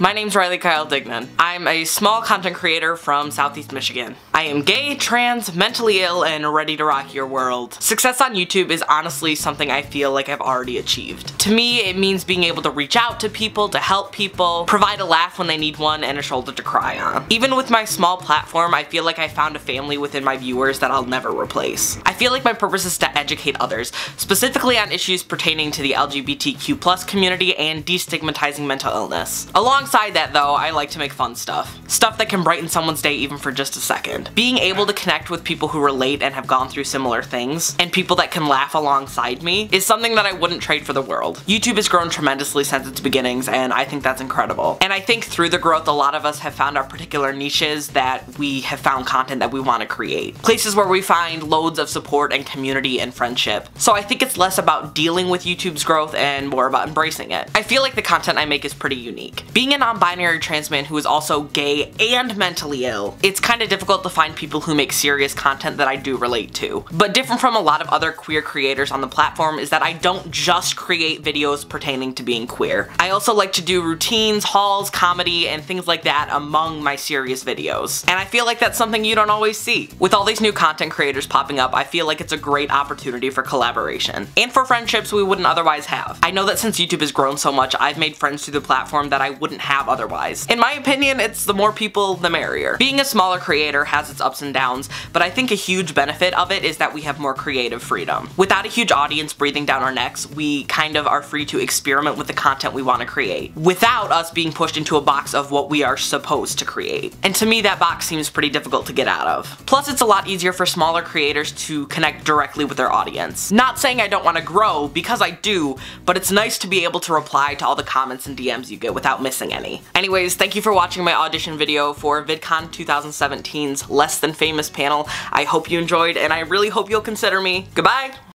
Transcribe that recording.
My name's Riley Kyle Dignan. I'm a small content creator from Southeast Michigan. I am gay, trans, mentally ill, and ready to rock your world. Success on YouTube is honestly something I feel like I've already achieved. To me, it means being able to reach out to people, to help people, provide a laugh when they need one, and a shoulder to cry on. Even with my small platform, I feel like I found a family within my viewers that I'll never replace. I feel like my purpose is to educate others, specifically on issues pertaining to the LGBTQ+ community and destigmatizing mental illness. Alongside that, though, I like to make fun stuff. Stuff that can brighten someone's day even for just a second. Being able to connect with people who relate and have gone through similar things, and people that can laugh alongside me, is something that I wouldn't trade for the world. YouTube has grown tremendously since its beginnings, and I think that's incredible. And I think through the growth, a lot of us have found our particular niches that we have found content that we want to create. Places where we find loads of support and community and friendship. So I think it's less about dealing with YouTube's growth and more about embracing it. I feel like the content I make is pretty unique. Being a non-binary trans man who is also gay and mentally ill, it's kind of difficult to find people who make serious content that I do relate to. But different from a lot of other queer creators on the platform is that I don't just create videos pertaining to being queer. I also like to do routines, hauls, comedy, and things like that among my serious videos. And I feel like that's something you don't always see. With all these new content creators popping up, I feel like it's a great opportunity for collaboration and for friendships we wouldn't otherwise have. I know that since YouTube has grown so much, I've made friends through the platform that I wouldn't have otherwise. In my opinion, it's the more people, the merrier. Being a smaller creator has its ups and downs, but I think a huge benefit of it is that we have more creative freedom. Without a huge audience breathing down our necks, we kind of are free to experiment with the content we want to create, without us being pushed into a box of what we are supposed to create. And to me, that box seems pretty difficult to get out of. Plus, it's a lot easier for smaller creators to connect directly with their audience. Not saying I don't want to grow, because I do, but it's nice to be able to reply to all the comments and DMs you get without missing any. Anyways, thank you for watching my audition video for VidCon 2017's Less Than Famous panel. I hope you enjoyed, and I really hope you'll consider me. Goodbye!